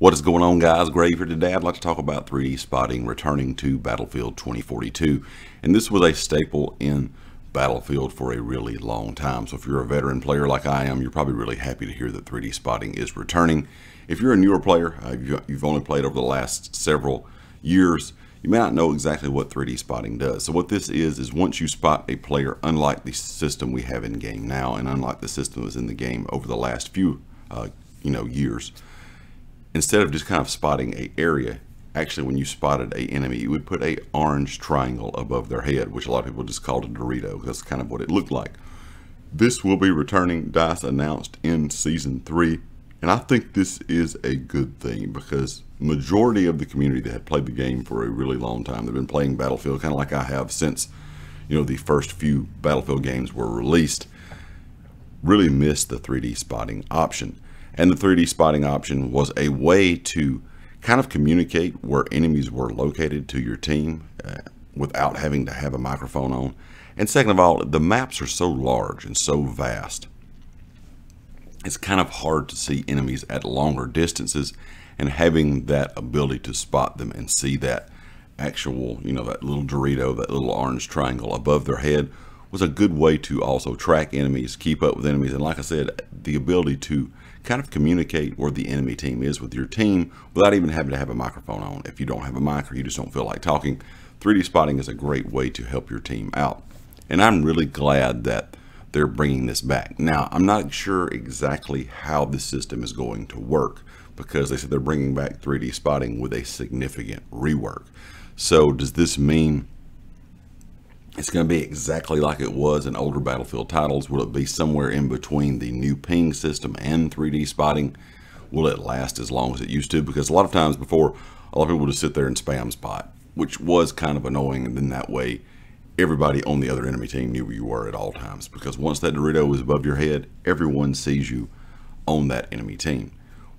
What is going on, guys? Grave here today. I'd like to talk about 3D spotting returning to Battlefield 2042. And this was a staple in Battlefield for a really long time. So if you're a veteran player like I am, you're probably really happy to hear that 3D spotting is returning. If you're a newer player, you've only played over the last several years, you may not know exactly what 3D spotting does. So what this is once you spot a player, unlike the system we have in game now, and unlike the system that was in the game over the last few years, instead of just kind of spotting an area, actually when you spotted an enemy, you would put an orange triangle above their head, which a lot of people just called a Dorito. That's kind of what it looked like. This will be returning. DICE announced in Season 3. And I think this is a good thing because majority of the community that had played the game for a really long time, they've been playing Battlefield kind of like I have since, the first few Battlefield games were released, really missed the 3D spotting option. And the 3D spotting option was a way to kind of communicate where enemies were located to your team without having to have a microphone on. And second of all, the maps are so large and so vast, it's kind of hard to see enemies at longer distances, and having that ability to spot them and see that actual, that little Dorito, that little orange triangle above their head was a good way to also track enemies, keep up with enemies. And like I said, the ability to kind of communicate where the enemy team is with your team without even having to have a microphone on. If you don't have a mic or you just don't feel like talking, 3D spotting is a great way to help your team out. And I'm really glad that they're bringing this back. Now, I'm not sure exactly how this system is going to work because they said they're bringing back 3D spotting with a significant rework. So does this mean it's going to be exactly like it was in older Battlefield titles? Will it be somewhere in between the new ping system and 3D spotting? Will it last as long as it used to? Because a lot of times before, a lot of people would just sit there and spam spot, which was kind of annoying. And then that way, everybody on the other enemy team knew where you were at all times, because once that Dorito was above your head, everyone sees you on that enemy team.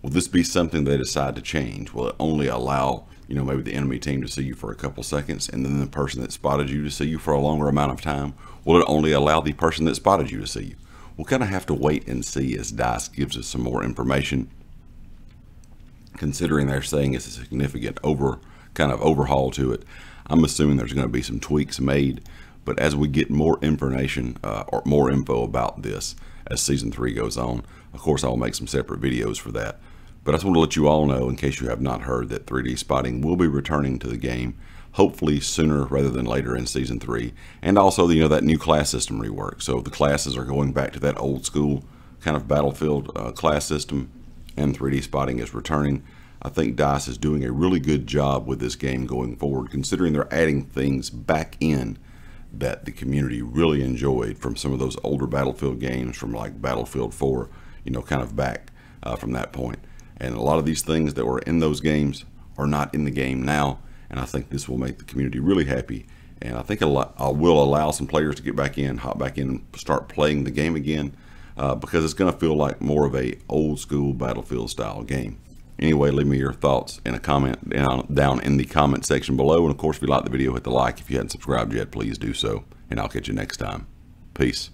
Will this be something they decide to change? Will it only allow, maybe the enemy team to see you for a couple seconds and then the person that spotted you to see you for a longer amount of time? Will it only allow the person that spotted you to see you? We'll kind of have to wait and see as DICE gives us some more information, considering they're saying it's a significant overhaul to it. I'm assuming there's going to be some tweaks made, but as we get more information or more info about this as Season 3 goes on, of course, I'll make some separate videos for that. But I just want to let you all know, in case you have not heard, that 3D spotting will be returning to the game, hopefully sooner rather than later in Season 3. And also, that new class system rework. So the classes are going back to that old school kind of Battlefield class system, and 3D spotting is returning. I think DICE is doing a really good job with this game going forward, considering they're adding things back in that the community really enjoyed from some of those older Battlefield games, from like Battlefield 4, kind of back from that point. And a lot of these things that were in those games are not in the game now. And I think this will make the community really happy. And I think I will allow some players to get back in, hop back in, and start playing the game again, because it's going to feel like more of a old school Battlefield style game. Anyway, leave me your thoughts in a comment down in the comment section below. And of course, if you liked the video, hit the like. If you hadn't subscribed yet, please do so. And I'll catch you next time. Peace.